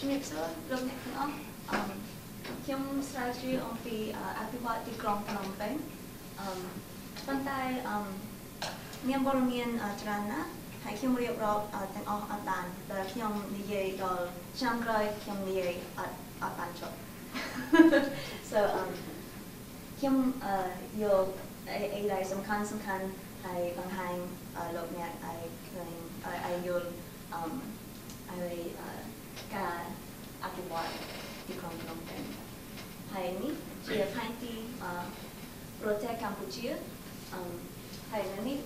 Kim strategy on the Apibat the Grand Phnom Penh. Pantai Niambormian Trana, Hakim Rio Rock at an off Atan, the Kyum Nye Dol, Shangroi Kyum Nye at Apancho. So, Kim, yo, a guy, some can, I on hang, look me at I yul, I will, ka Apibat the Grand Phnom Penh. Hi, me, she a pinty, Protect Campuchia, hi, Nani,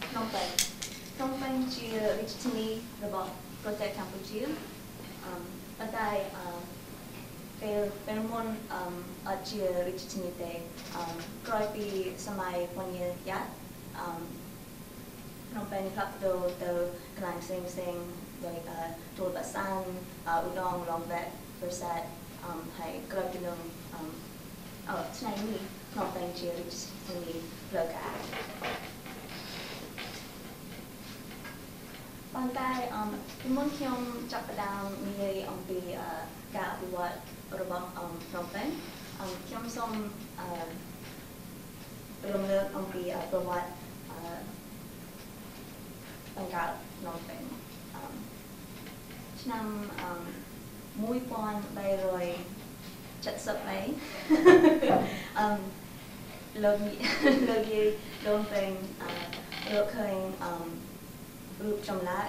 Phnom Penh. Phnom Penh, she reached to me about Protect Campuchia, but I Permon, she reached to me today, Croypi Samai Ponya Yat, Phnom Penh Club, the Klang Sing Sing, like Tulbasan, Udong, Longvet, Versat, hi, Clubinum, oh, Chennai. Not being cherished in the local. One day, the Munkyong chopped down nearly on the gap reward robot from Ben. Kyom some rumor on the robot Bangal from Ben. Chnam Muipon by Roy Chatsap May. Love me, love you, don't bring recurring group Jamlat,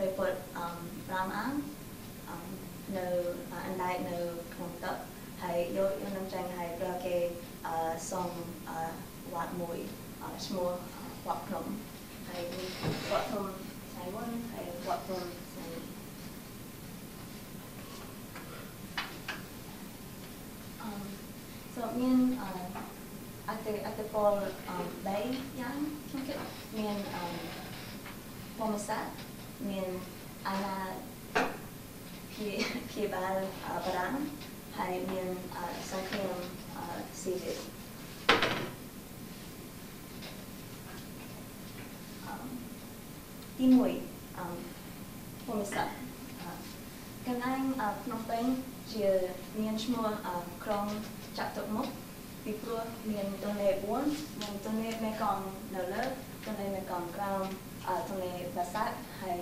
report Ramang, no, and I no Knong Tup, Hai Yo Nam Chang Hai Brake, Song Wat Mui, Small Wat Knong, Hai Wat Knong Taiwan, Hai Wat Knong. So, me at the Paul Bay Yang, me and Pomasat, me and Anna Piebal Baran, hi, me and Sankim Seated. Timui, Pomasat. Kanang Phnom Penh, Jia, me and Shmua Krong. Chặt tụt mốc, vì pro miền tuần này buồn, miền tuần này mẹ còn nở lớp, tuần này mẹ còn cao, tuần này bà sát hay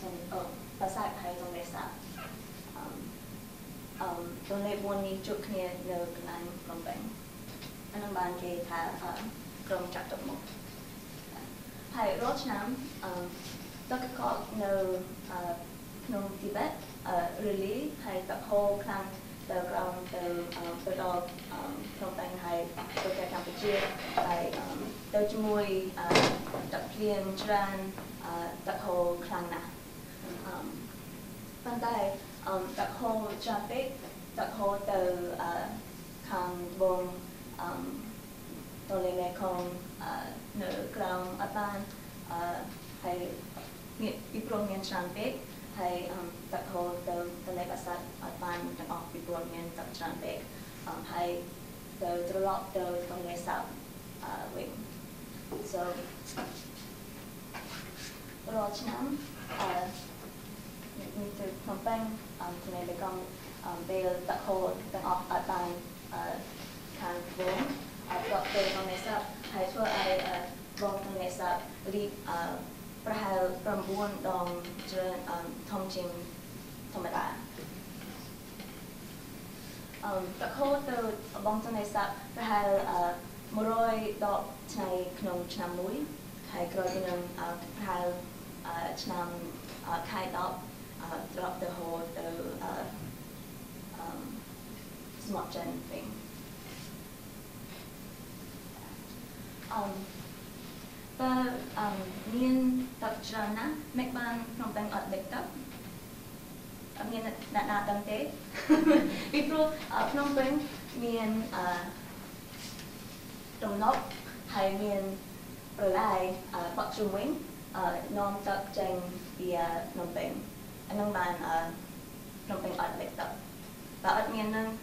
tuần ở bà sát hay tuần này sát, tuần này buồn đi chụp kia nở cái lòng bệnh, anh bạn kia thả cầm chặt tụt mốc, hay rót nám, tất cả nở nông Tibet, release hay tập hồ khang. The ground, the dog, Phnom Penh, Hai, Protect Campuchia, Hai, the Jumui, the Plien, Tran, the whole Klangna. Pandai, the whole Japik, the whole the Kang Bong, Toleme Kong, the ground Apan, Hai, Ipromian Trampik. Hai tak ho the lepasat apan tak off people men tak trampek hai the lot the congress up wing so rochnam need to campaign to make the bail tak ho tak off apan can go got the congress up hai so I wrong congress up lead Prahal Prambuan Dong Jern Thongching Thomada. The whole the Bongtonesa Prahal Moroi Dog Chai Knong Chamui, Hai Groginum Prahal Cham Kai Dog, drop the whole the smart gen thing. But Nian Tapjana, Macban from Bank of Lectup. I mean, not done day. People from Bank, Nian Domnop, Hai Nian Rely, Bakjum Wing, Non Tapjang via Phnom Penh. And then man from Bank of Lectup. But at Nian,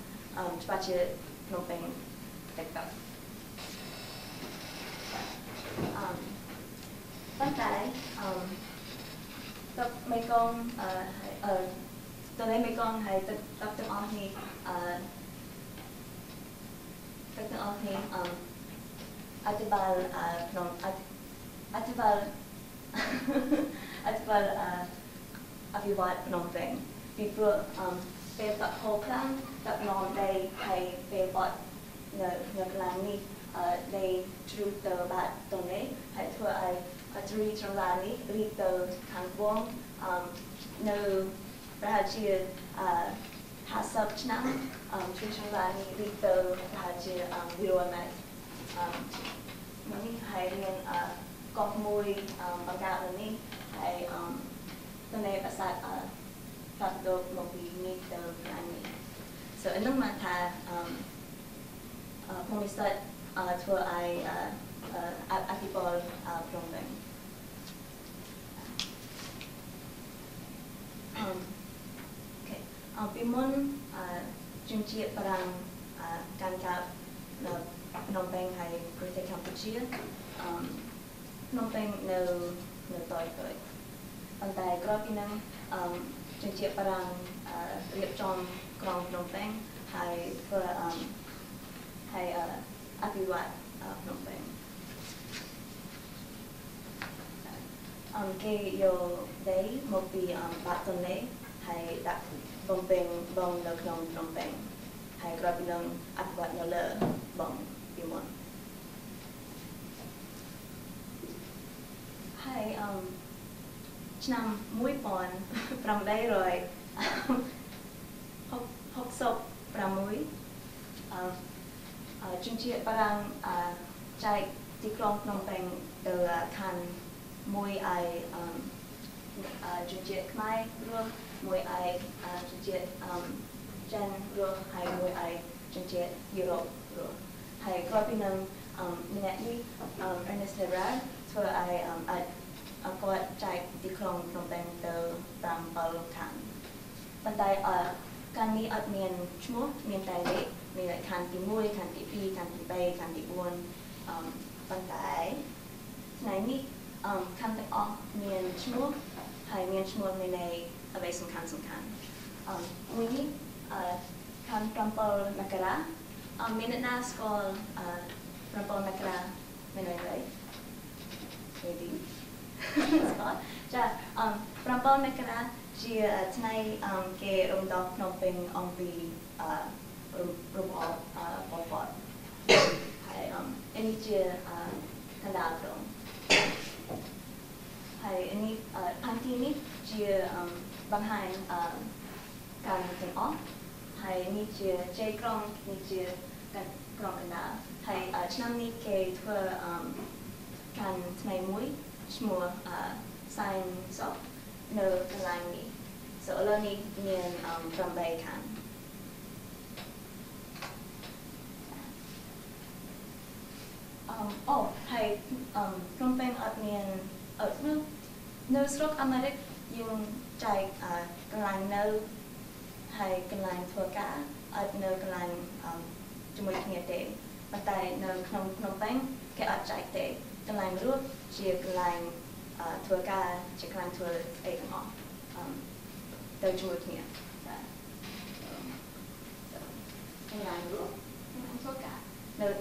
Spache from Bank Lectup. But I, the Mekong, tôi thấy mấy con thầy tập trung on thì tập trung on thì atibal avivat Phnom Penh vì vừa về tập hồ khăn tập non đây thầy về bọn ngược làng đi đây chụp tờ bạn tôi đấy hãy thưa ai three trong làng đi đi tờ hàng vuông nơi Raja has such nam Trishalani Lito Raja Viromet. Mummy hiding Kokmui Bagalani, I the name Asat Fatdo Mobi Nito Rani. So in the Mata Pomisat to I Atibol from them. Okay. Pimon Junchi Parang Kankap Phnom Penh hay Protect Campuchia. Phnom Penh no toy toy. Pantai Kropinang Junchi Parang Lipchom Krong Phnom Penh hay for hay Apiwat Phnom Penh. Kay yo day mopi batone hay that bong no klong Phnom Penh hay grabilong at wat no le bong bimon. Hay chnam mui pon pram day roy hok sop pramui chunchie parang chai ti klong Phnom Penh the kan môi ai chụp chiếc mai luôn môi ai chụp chiếc chân luôn hay môi ai chụp chiếc Europe luôn hay có bên em nét đi Ernest Herrera cho ai có chạy đi khong Phnom Penh từ Pram Palong Khan bên đây ở căn đi ở miền Trung miền Tây đấy miền lại Khan thì môi Khan thì phi Khan thì bay Khan thì buôn bên đây này ní can they all mean chmuk? Hi, mean chmuk mean a base and can some can. We can Rampol Nakara. Mean it now called Rampol Nakara. Mean I right? Maybe. Scott. Ja, Rampol Nakara, she tonight gay dog knopping on the room all pot. Hi, any cheer canadron. Hay anh ấy anh tin ấy chia bằng hai càng thành off hay anh ấy chia chơi con anh chia càng con anh đã hay năm nay kể thưa càng ngày mũi mua sign shop nợ càng lại nghỉ sợ lần này miền Phnom Penh càng hay Phnom Penh ở miền ở nước nơi Sốc Americ dùng chạy cái làng nơi hay cái làng thua cả ở nơi cái làng chúng mình nghe tệ và tại nơi Phnom Penh cái ở chạy tệ cái làng nước chỉ cái làng thua cả chỉ cái làng thua ấy không đâu chúng mình nghe cái làng nước cái làng thua cả nơi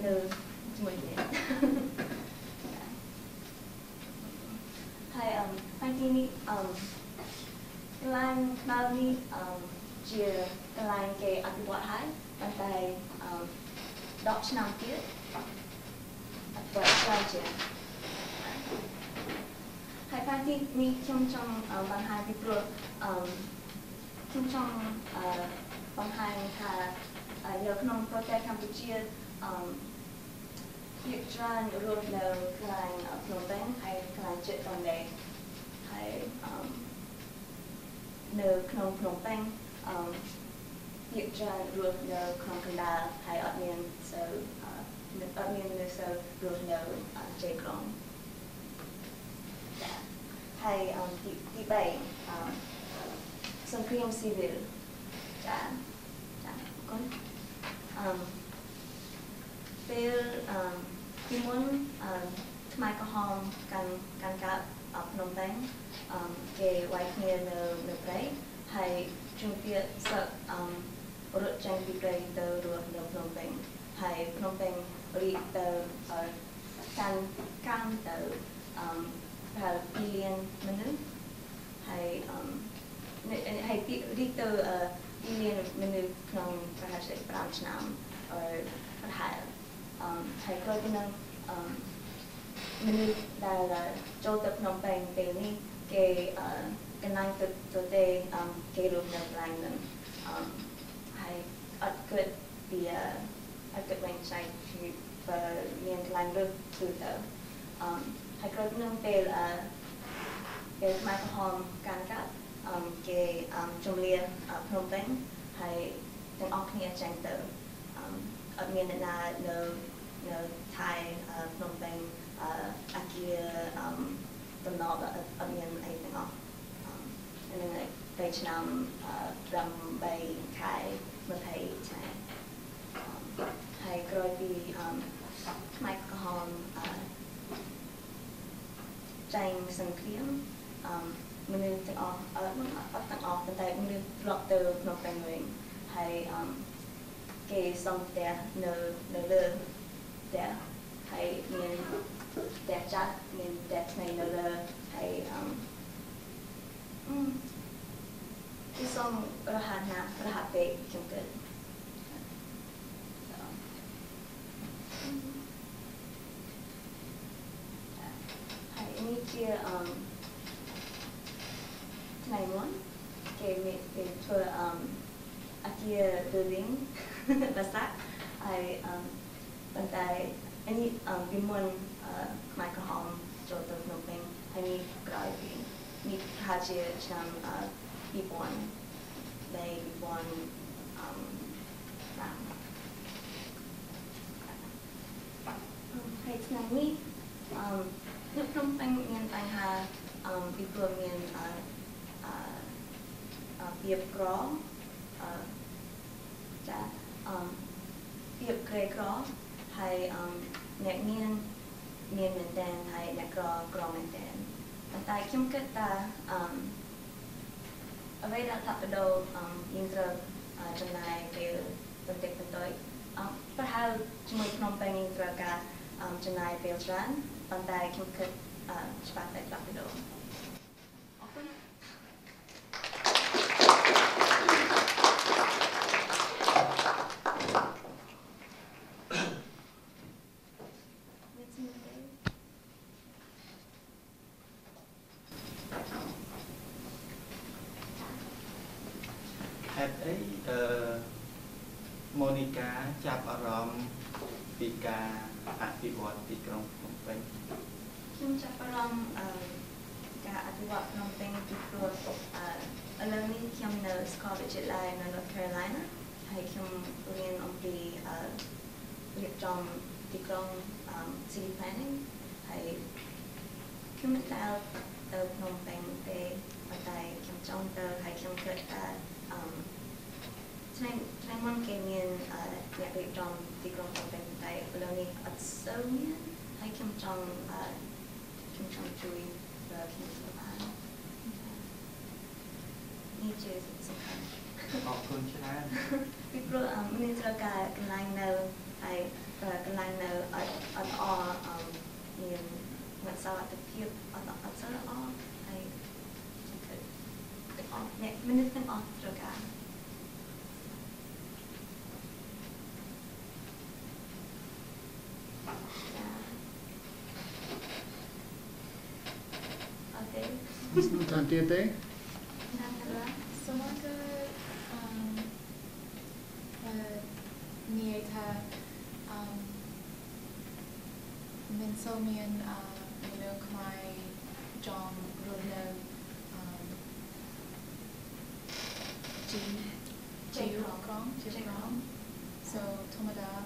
chúng mình nghe hay Pantini cái line nào đi chia cái line cái ăn bữa hai bàn tay đọc năm tiết ăn bữa hai chia hay Pantini trong bàn hai đi pro trong bàn hai là nhờ Phnom Protect Campuchia việc trang luôn là càng Phnom Penh hay càng chuyện toàn đề hay nợ Phnom Penh việc trang luôn là càng Canada hay ở miền sơ ở miền nơi sơ luôn là chế con hay đi bảy sân khương civil trả con về khi muốn thay cái hòm can cá ở Phnom Penh cái white hair nở nở đấy hay Jumpiat sa urut canggih kaya kita dua dalam Phnom Penh. Hai Phnom Penh uli kita kan kita hal pilihan menu. Hai hai uli kita pilihan menu dalam bahasa Perancis nam atau perhal. Hai kau dengan menu dalam jauh Phnom Penh ini ke Kenang today Kero Naglangan I could be I could went side to Naglangan to the I could not fail is my home Kanka K Jumlia Phnom Penh I think Oknia Center I mean no Thai Phnom Penh Akia the Nova I mean anything off Vietnam from Bay Thai, Mapai Thai. I grew up my home Jang Sang Kriam. Moved off the day, moved block the Phnom Penh ring. I gave some there, no love there. I mean that chat, mean that no love. I this song Rahana Rahape Jungle. I need here tonight one gave me to Akia building Basak. I but I need Bimon Michael Home Jota Noping. I need driving. Need Haji Cham Bibon, they Bibon it's not me. Look from Bang and I have people in Beer Graw, Beer Grey Graw, High Neck Mean, Mean and then High Neck Graw, Graw and then. I came to a way that I do intro Chennai to Protect Campuchia. Perhaps to make Phnom Penh intro to Chennai Fields Run, but I came to Spat at Lapido. City planning. I came to the Phnom Penh Bay, but I came to the I came to time one came in at the John the Grand Phnom Penh Bay, Bologna at Sonia. I came to Chewy, the King of Japan. Need to some kind of good time. We brought Minister Guy and I know I. Can I know at all in what's out at the field on the outside at all? I could on next minute and off the guy. Okay. Can't you think? So much near Minsomian, you know, Khmer, Jom, Rudno, Ji Rong. So, Tomada,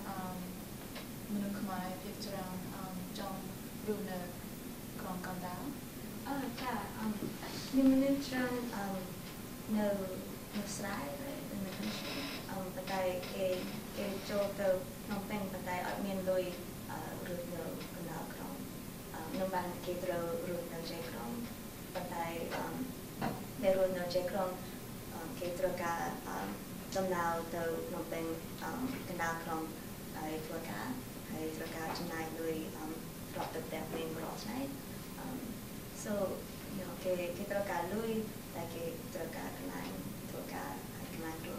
Minu Khmer, Picturam, Jom, Rudno, Krong Kanda. Oh, yeah, Minuturan, no slide, right, in the country. But I gave Joe the Phnom Penh, but I mean, Louis, Rudno. No man gave road no J Chrome, but I there was no J Chrome Itu ka jamnau tau Phnom Penh kenal krom itu ka Chennai lui drop the plane cross night. So you know ke itu ka lui like itu ka kenal tu.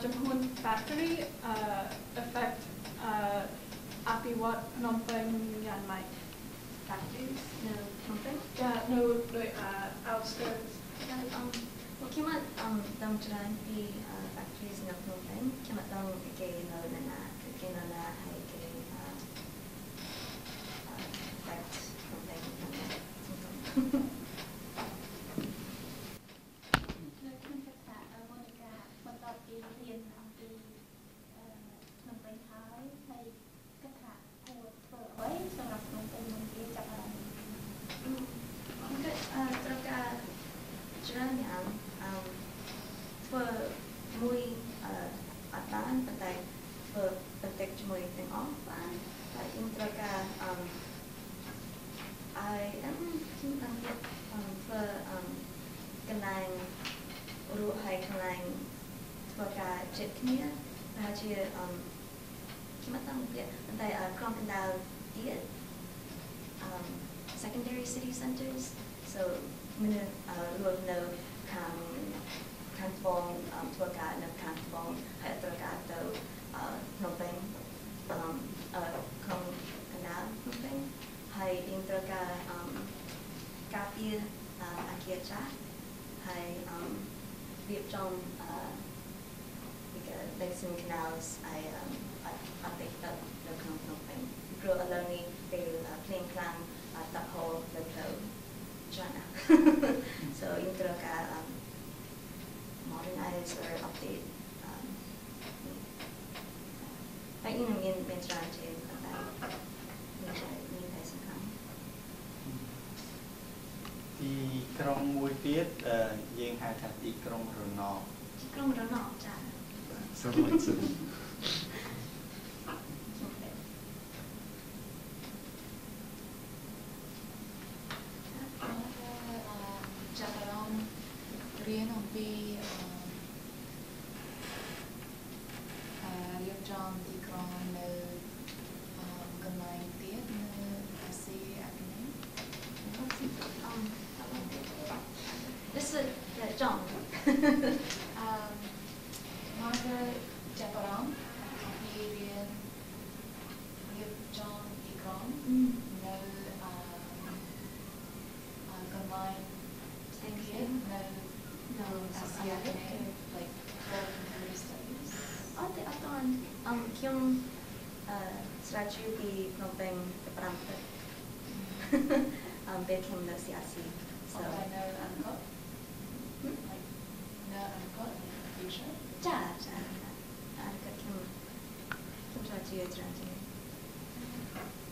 Jamhun factory affect api wat Phnom Penh and my factories no Phnom Penh yeah no like outskirts yeah kimat dam tran pi factories na Phnom Penh kimat dam ke na hai ke affect Phnom Penh. Secondary city centers. So mina ruang no kampung tuaga no kampung hai tuaga to Phnom Penh kong kana Phnom Penh hai in tuaga kapir akiacha hai viet trong Lexington canals I think that the Phnom Penh grow alone they plain clan the whole the China. So in Troka modernize or update I in mean trying to about the Krong Mui Piet Yang had the Krong Ronald. Krong Ronald, I